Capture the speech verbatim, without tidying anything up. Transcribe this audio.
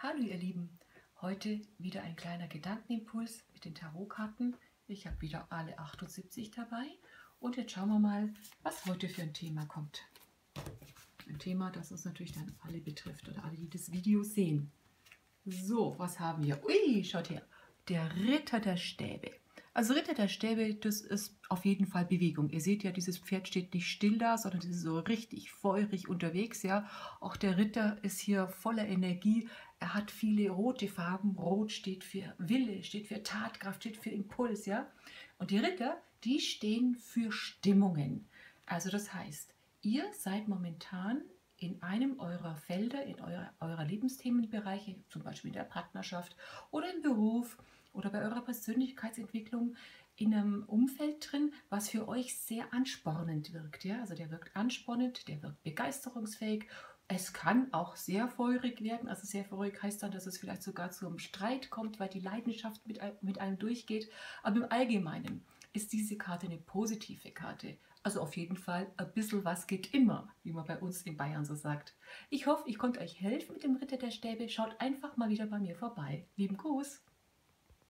Hallo ihr Lieben, heute wieder ein kleiner Gedankenimpuls mit den Tarotkarten. Ich habe wieder alle achtundsiebzig dabei und jetzt schauen wir mal, was heute für ein Thema kommt. Ein Thema, das uns natürlich dann alle betrifft oder alle, die das Video sehen. So, was haben wir? Ui, schaut her, der Ritter der Stäbe. Also Ritter der Stäbe, das ist auf jeden Fall Bewegung. Ihr seht ja, dieses Pferd steht nicht still da, sondern es ist so richtig feurig unterwegs. Ja, auch der Ritter ist hier voller Energie. Er hat viele rote Farben. Rot steht für Wille, steht für Tatkraft, steht für Impuls. Ja, und die Ritter, die stehen für Stimmungen. Also das heißt, ihr seid momentan in einem eurer Felder, in eurer, eurer Lebensthemenbereiche, zum Beispiel in der Partnerschaft oder im Beruf, oder bei eurer Persönlichkeitsentwicklung in einem Umfeld drin, was für euch sehr anspornend wirkt. Ja? Also der wirkt anspornend, der wirkt begeisterungsfähig. Es kann auch sehr feurig werden. Also sehr feurig heißt dann, dass es vielleicht sogar zu einem Streit kommt, weil die Leidenschaft mit, mit einem durchgeht. Aber im Allgemeinen ist diese Karte eine positive Karte. Also auf jeden Fall, ein bisschen was geht immer, wie man bei uns in Bayern so sagt. Ich hoffe, ich konnte euch helfen mit dem Ritter der Stäbe. Schaut einfach mal wieder bei mir vorbei. Lieben Gruß!